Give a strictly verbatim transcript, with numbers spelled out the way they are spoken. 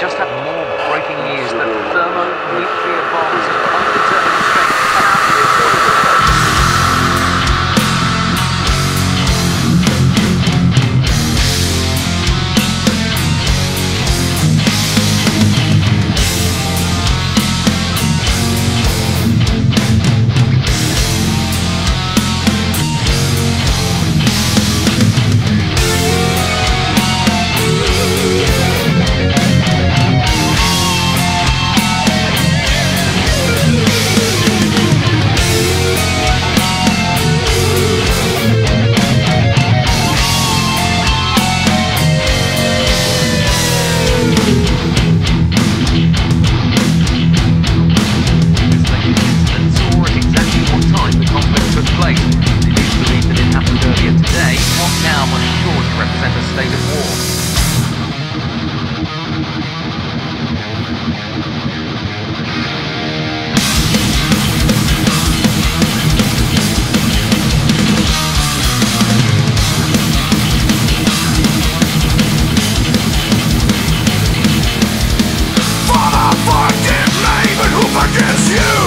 Just had more breaking news that thermonuclear bombs of undetermined strength come out of this forgives you.